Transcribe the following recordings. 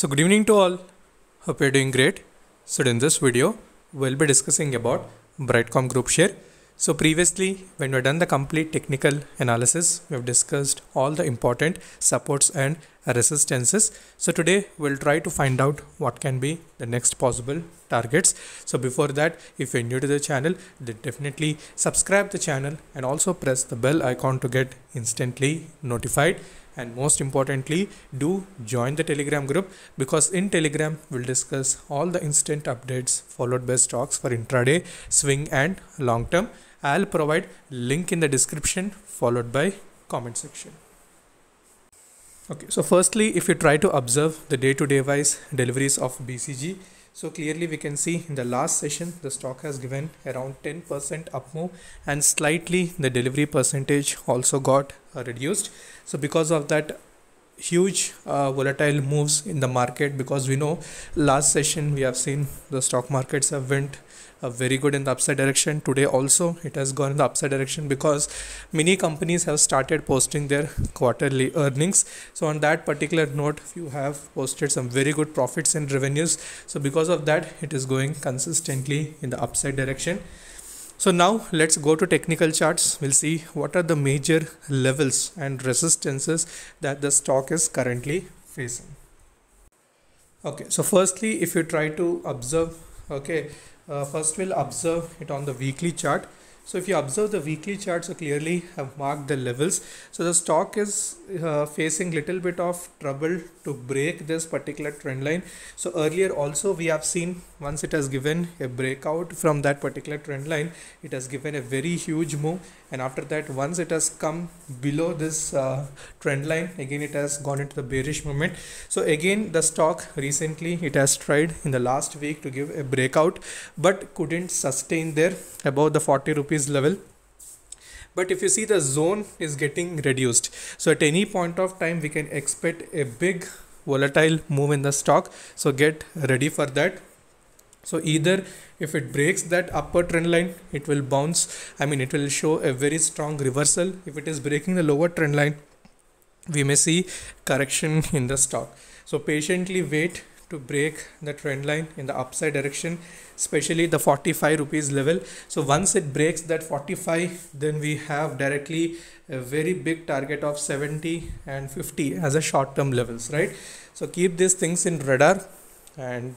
So good evening to all, hope you're doing great. So in this video, we'll be discussing about Brightcom Group share. So previously, when we've done the complete technical analysis, we've discussed all the important supports and resistances. So today we'll try to find out what can be the next possible targets. So before that, if you're new to the channel, then definitely subscribe the channel and also press the bell icon to get instantly notified. And most importantly, do join the Telegram group, because in Telegram we'll discuss all the instant updates followed by stocks for intraday, swing and long term. I'll provide link in the description followed by comment section. Okay, so firstly, if you try to observe the day-to-day wise deliveries of BCG, so clearly we can see in the last session the stock has given around 10% up move, and slightly the delivery percentage also got reduced. So because of that huge volatile moves in the market, because we know last session we have seen the stock markets have went very good in the upside direction. Today also it has gone in the upside direction because many companies have started posting their quarterly earnings. So on that particular note, few have posted some very good profits and revenues. So because of that, it is going consistently in the upside direction. So now let's go to technical charts. We'll see what are the major levels and resistances that the stock is currently facing. Okay, so firstly, if you try to observe, okay, first we'll observe it on the weekly chart. So if you observe the weekly chart, so clearly have marked the levels. So the stock is facing little bit of trouble to break this particular trend line. So earlier also we have seen, once it has given a breakout from that particular trend line, it has given a very huge move, and after that, once it has come below this trend line, again it has gone into the bearish movement. So again the stock recently it has tried in the last week to give a breakout, but couldn't sustain there above the 40 rupees level. But if you see, the zone is getting reduced, so at any point of time we can expect a big volatile move in the stock, so get ready for that. So either if it breaks that upper trend line, it will bounce, I mean it will show a very strong reversal. If it is breaking the lower trend line, we may see correction in the stock. So patiently wait to break the trend line in the upside direction, especially the 45 rupees level. So once it breaks that 45, then we have directly a very big target of 70 and 50 as a short term levels, right? So keep these things in radar. And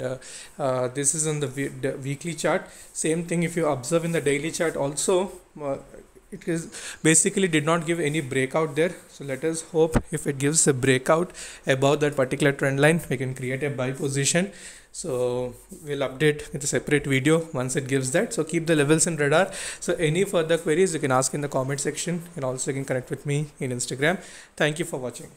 this is on the weekly chart. Same thing if you observe in the daily chart also, it is basically did not give any breakout there. So let us hope if it gives a breakout above that particular trend line, we can create a buy position. So we'll update with a separate video once it gives that. So keep the levels in radar. So any further queries you can ask in the comment section, and also you can connect with me in Instagram. Thank you for watching.